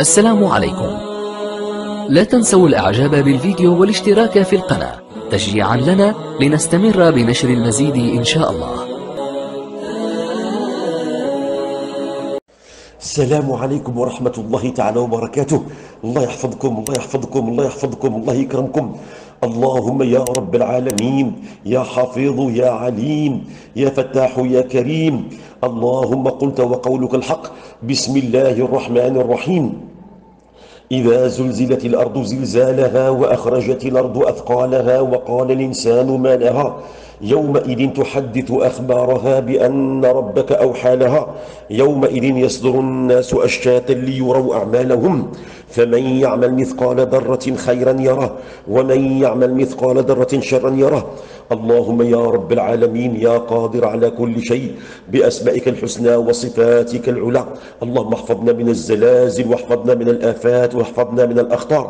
السلام عليكم. لا تنسوا الإعجاب بالفيديو والاشتراك في القناة تشجيعا لنا لنستمر بنشر المزيد إن شاء الله. السلام عليكم ورحمة الله تعالى وبركاته. الله يحفظكم الله يحفظكم الله يحفظكم الله يكرمكم. اللهم يا رب العالمين، يا حفيظ يا عليم يا فتاح يا كريم، اللهم قلت وقولك الحق. بسم الله الرحمن الرحيم. إذا زلزلت الأرض زلزالها وأخرجت الأرض أثقالها وقال الإنسان ما لها، يومئذ تحدث أخبارها بأن ربك أوحى لها. يومئذ يصدر الناس أشتاتا ليروا أعمالهم، فمن يعمل مثقال ذرة خيرا يره ومن يعمل مثقال ذرة شرا يره. اللهم يا رب العالمين، يا قادر على كل شيء، بأسمائك الحسنى وصفاتك العلى، اللهم احفظنا من الزلازل واحفظنا من الآفات واحفظنا من الأخطار.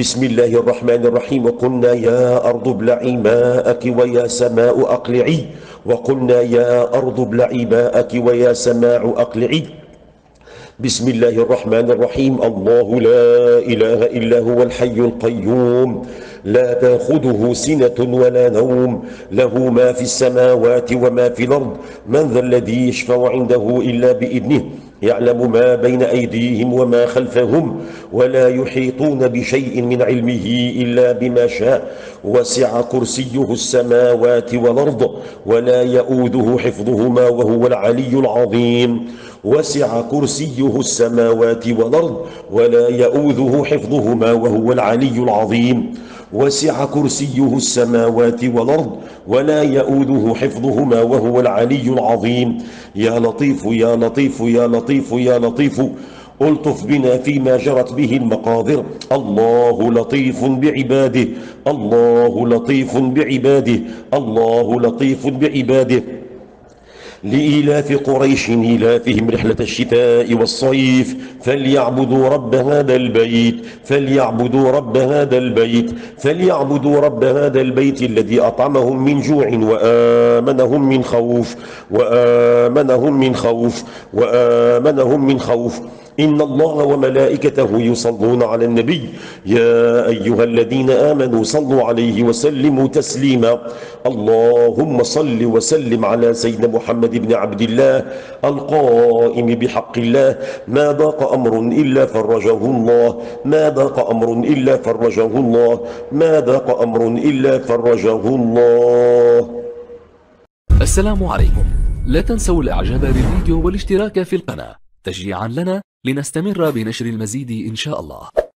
بسم الله الرحمن الرحيم. وقلنا يا أرض ابلعي ماءك ويا سماء أقلعي، وقلنا يا أرض ابلعي ماءك ويا سماء أقلعي. بسم الله الرحمن الرحيم. الله لا إله إلا هو الحي القيوم، لا تأخذه سنة ولا نوم، له ما في السماوات وما في الأرض، من ذا الذي يشفع عنده إلا بإذنه، يعلم ما بين أيديهم وما خلفهم، ولا يحيطون بشيء من علمه إلا بما شاء، وسع كرسيه السماوات والأرض، ولا يؤوده حفظهما وهو العلي العظيم. وسع كرسيه السماوات والأرض، ولا يؤوده حفظهما وهو العلي العظيم. وسع كرسيه السماوات والأرض، ولا يؤوده حفظهما وهو العلي العظيم. يا لطيف يا لطيف يا لطيف يا لطيف، ألطف بنا فيما جرت به المقادر. الله لطيف بعباده، الله لطيف بعباده، الله لطيف بعباده. لإيلاف قريش إيلافهم رحلة الشتاء والصيف، فليعبدوا رب هذا البيت، فليعبدوا رب هذا البيت، فليعبدوا رب هذا البيت الذي أطعمهم من جوع وآمنهم من خوف، وآمنهم من خوف، وآمنهم من خوف. إن الله وملائكته يصلون على النبي، يا أيها الذين آمنوا صلوا عليه وسلموا تسليما. اللهم صل وسلم على سيدنا محمد بن عبد الله القائم بحق الله. ما ضاق أمر إلا فرجه الله، ما ضاق أمر إلا فرجه الله، ما ضاق أمر إلا فرجه الله. السلام عليكم. لا تنسوا الإعجاب بالفيديو والاشتراك في القناة تشجيعا لنا لنستمر بنشر المزيد إن شاء الله.